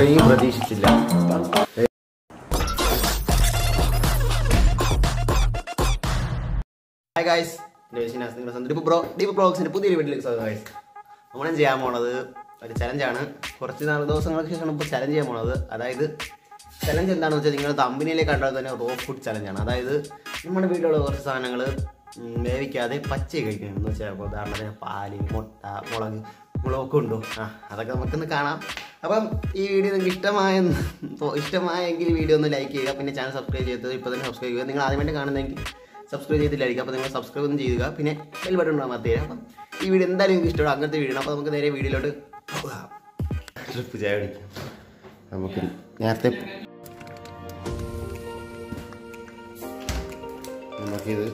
അത്രയും പ്രതീക്ഷിച്ചില്ല. Hi guys, ഡിപ്പു പ്രോഡക്ഷൻസിന്റെ പുതിയൊരു വീഡിയോയിലേക്ക് സ്വാഗതം. ഗൈസ്, നമ്മളും ചെയ്യാൻ പോണത് ഒരു ചലഞ്ചാണ്. കുറച്ച് നാല് ദിവസങ്ങൾക്ക് ശേഷമാണ് ഇപ്പോൾ ചലഞ്ച് ചെയ്യാൻ പോണത്. അതായത് ചലഞ്ച് എന്താണെന്ന് വെച്ചാൽ, നിങ്ങൾ തമ്പനിയിലേക്ക് കണ്ടാൽ തന്നെ റോ ഫുഡ് ചലഞ്ചാണ്. അതായത് നമ്മുടെ വീട്ടിലുള്ള കുറച്ച് സാധനങ്ങൾ വേവിക്കാതെ പച്ചയെ കഴിക്കണം. എന്ന് വെച്ചാൽ ഉദാഹരണത്തിന് പാല്, മുട്ട, മുളക്, മുളകൊക്കെ ഉണ്ടോ, ആ അതൊക്കെ നമുക്കൊന്ന് കാണാം. അപ്പം ഈ വീഡിയോ നിങ്ങൾക്ക് ഇഷ്ടമായെങ്കിൽ വീഡിയോ ഒന്ന് ലൈക്ക് ചെയ്യുക, പിന്നെ ചാനൽ സബ്സ്ക്രൈബ് ചെയ്തത് ഇപ്പോൾ തന്നെ സബ്സ്ക്രൈബ് ചെയ്യുക. നിങ്ങൾ ആദ്യമായിട്ട് കാണുന്നതെങ്കിൽ സബ്സ്ക്രൈബ് ചെയ്തില്ലായിരിക്കും, അപ്പോൾ നിങ്ങൾ സബ്സ്ക്രൈബ് ഒന്നും ചെയ്യുക, പിന്നെ ബെൽ ബട്ടൺ ഉണ്ടാകാൻ മറന്നു തരാം. അപ്പം ഈ വീഡിയോ എന്തായാലും നിങ്ങൾക്ക് ഇഷ്ടമാണ്, അങ്ങനത്തെ വീഡിയോ. അപ്പോൾ നമുക്ക് നേരെ വീഡിയോയിലോട്ട് പോകാം. ട്രിപ്പ് ചായ പിടിക്കാം. നമുക്ക് നേരത്തെ നമുക്കിത്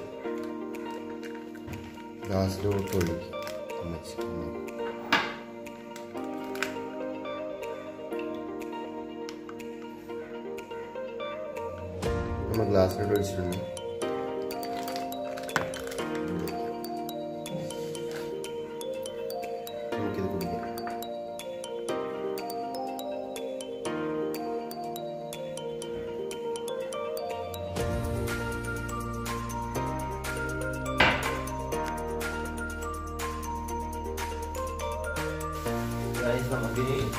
ഗ്ലാസിലോട്ട് ഒഴിക്കും. നമ്മൾ ഗ്ലാസിലോട്ട് ഒഴിച്ചിട്ടുണ്ട്. നമുക്കിത് കുടിക്കാം.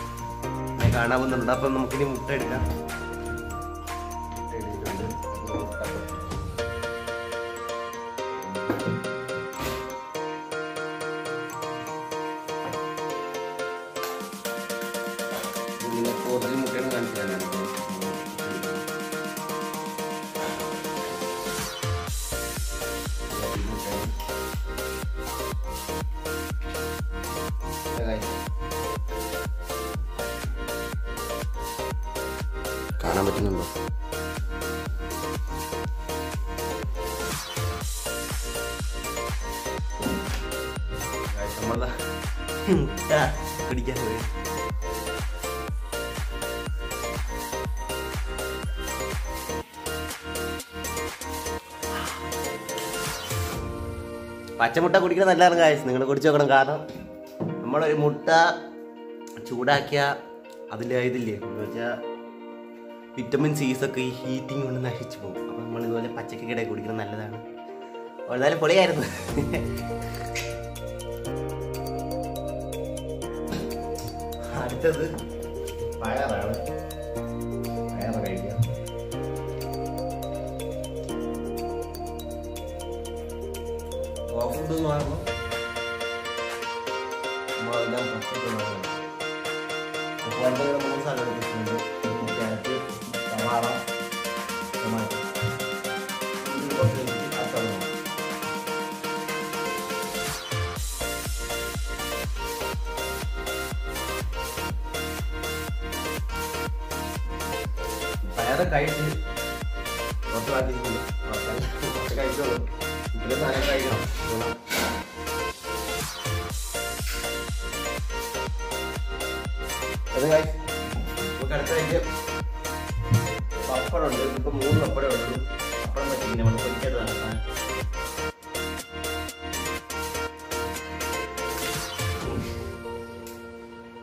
നമുക്കിനി കാണാവുന്നുണ്ട്. അപ്പം നമുക്കിനി മുട്ട എടുക്കാം. മുട്ടയാണ് കാണിച്ചു തരാൻ. കാണാൻ പറ്റുന്നുണ്ടോ? പിടിക്കാൻ പോയി. പച്ചമുട്ട കുടിക്കണം, നല്ലതാണ് ഗൈസ്. നിങ്ങൾ കുടിച്ചു നോക്കണം. കാരണം നമ്മളൊരു മുട്ട ചൂടാക്കിയ അതിൻ്റെ ഇതില്ലേ, എന്ന് വെച്ചാൽ വിറ്റമിൻ സീസൊക്കെ ഈ ഹീറ്റിംഗ് കൊണ്ട് നശിച്ചു പോകും. അപ്പോൾ നമ്മൾ ഇതുപോലെ പച്ചക്കറി കുടിക്കണം, നല്ലതാണ്. വളരെ പൊളിയായിരുന്നു. അടുത്തത് പയറാണ്. പയർ കഴിക്കാം. ഓഫുഡ് എന്ന് പറയുമ്പോൾ നമ്മളെല്ലാം പച്ചക്കറികളാണ്. മൂന്ന് സാധനം എടുത്തിട്ടുണ്ട്. പയറ് കഴിച്ച് കുറച്ച് വാങ്ങിച്ചിട്ടുണ്ട്. കഴിച്ചോളൂ. ഇതിൽ സാധനം കഴിക്കണം. അത് കഴിച്ച് നമുക്ക് അടുത്തായിട്ട് പപ്പടമുണ്ട്. ഇപ്പം 3 പപ്പടമേ ഉള്ളൂ. പപ്പടം പറ്റില്ല, നമ്മൾ പൊരിക്കാത്തതാണ്.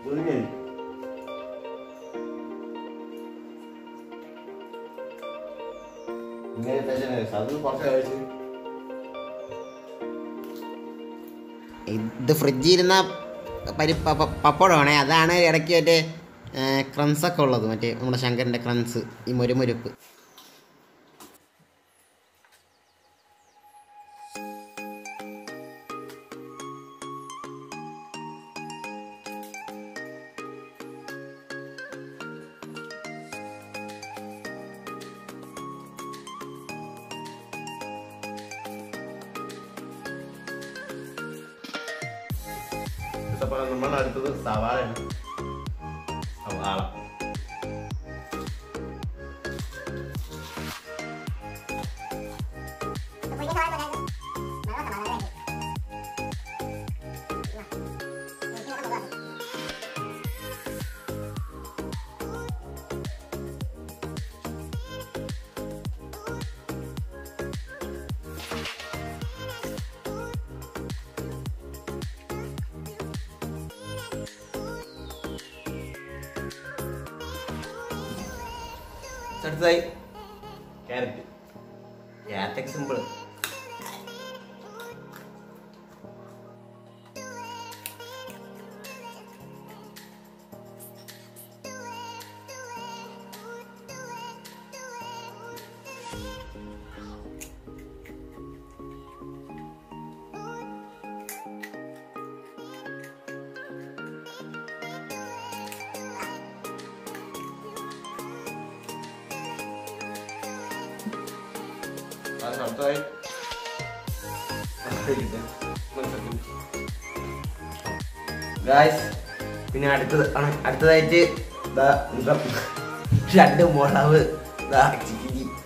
ഇങ്ങനെ കുറച്ച് ഇത് ഫ്രിഡ്ജിലിരുന്ന പപ്പടമാണേ. അതാണ് ഇടയ്ക്ക് മറ്റേ ക്രംസൊക്കെ ഉള്ളത്, മറ്റേ നമ്മുടെ ശങ്കരൻ്റെ ക്രംസ്, ഈ മൊരുമൊരുപ്പ്. അപ്പോൾ നമ്മൾ അടുത്തത് സവാളയാണ്. സവാള Thirdly, carrot. Yeah, take simple. I'm sorry. Guys, we added to the shadow more and a bachelor. Oh,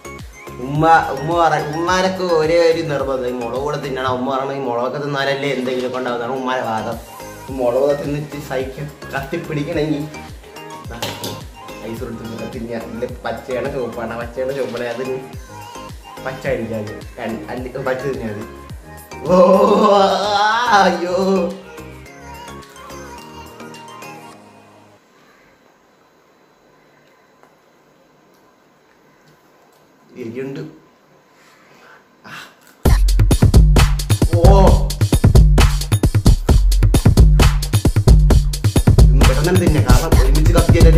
yo. You can do. Oh, continue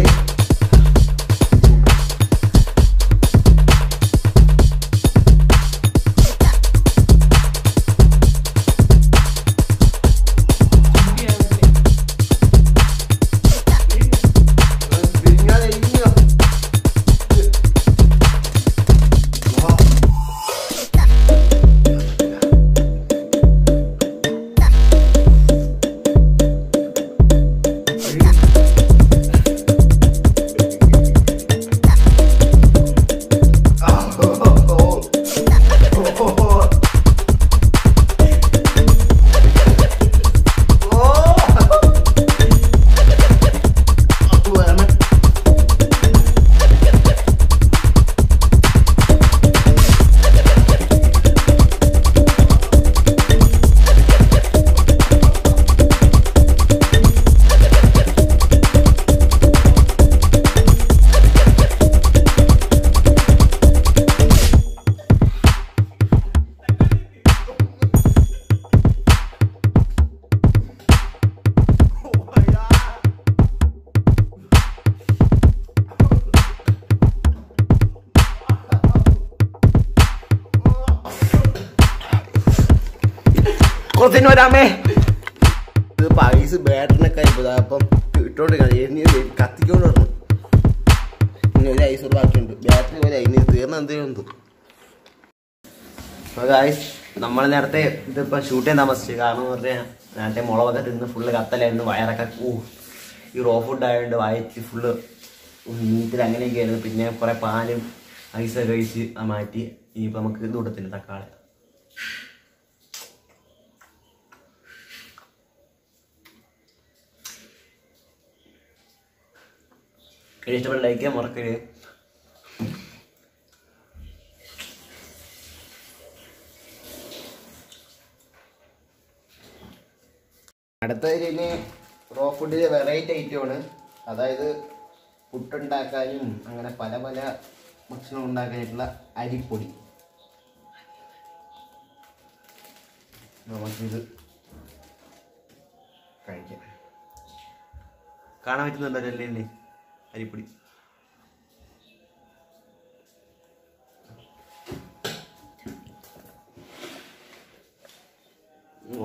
Rame. The Paris bad and a guy. Like a market. At the raw food is a variety. Otherwise, put on Dakaim, I'm going to Padamana, Maximum Dakatla, I did putty. No one is trying to can't wait to the little. Are you oh.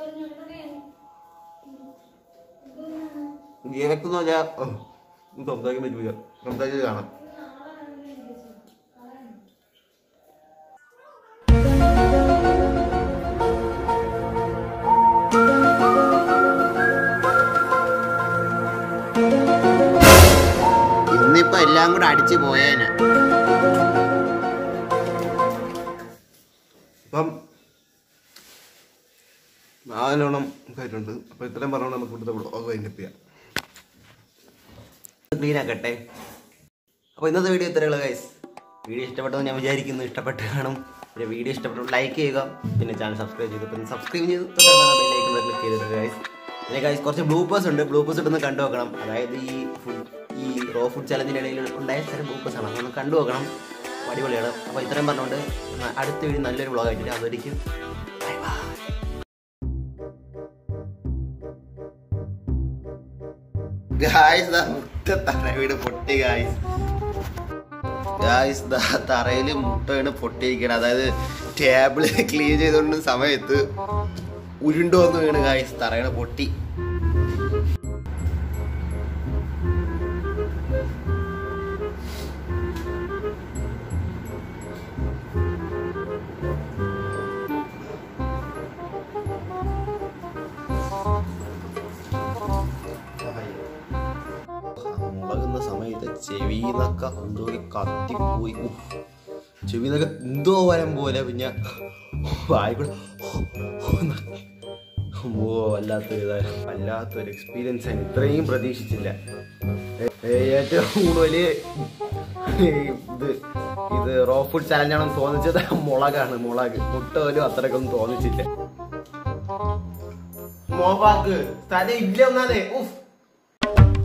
I will show you the video. പിന്നെ guys കുറച്ച് bloopers ഉണ്ട്, bloopers ഇട്ടൊന്ന് കണ്ടു നോക്കണം. അതായത് ഈ raw food ചലഞ്ചിൻ്റെ ഇടയിൽ ഉണ്ടായ ചില ബ്ലൂപ്പേഴ്സാണ്, അതൊന്ന് കണ്ടു നോക്കണം, അടിപൊളിയാണ്. അപ്പോൾ ഇത്രയും പറഞ്ഞുകൊണ്ട് അടുത്ത വീഡിയോ നല്ലൊരു വ്ളോഗ് ആയിട്ടുണ്ട്. അതൊരിക്കും മുട്ടത്തറവീട് പൊട്ടി ഗായ്സ്, തറയിൽ മുട്ട വീണ് പൊട്ടിയിരിക്കണം. അതായത് ടേബിള് ക്ലീൻ ചെയ്തോണ്ടിരുന്ന സമയത്ത് ഉരുണ്ടോന്ന് വീണ് ഗായ്സ്, തറയുടെ പൊട്ടി. ചെവിന്നൊക്കെ എന്തോ കത്തിപ്പോയി, ചെവിന്നൊക്കെ എന്തോ വരം പോലെ. പിന്നെ വായിക്കൂടെ ഓ വല്ലാത്തൊരു എക്സ്പീരിയൻസ് ആണ്, ഇത്രയും പ്രതീക്ഷിച്ചില്ല. ഏറ്റവും കൂടുതൽ ഇത് റോ ഫുഡ് ചാലഞ്ചാണെന്ന് തോന്നിച്ചത് മുളകാണ്, മുളക്. മുട്ട പോലും അത്രക്കൊന്നും തോന്നിച്ചില്ല. മോബാക്ക് സ്ഥലം ഇല്ല.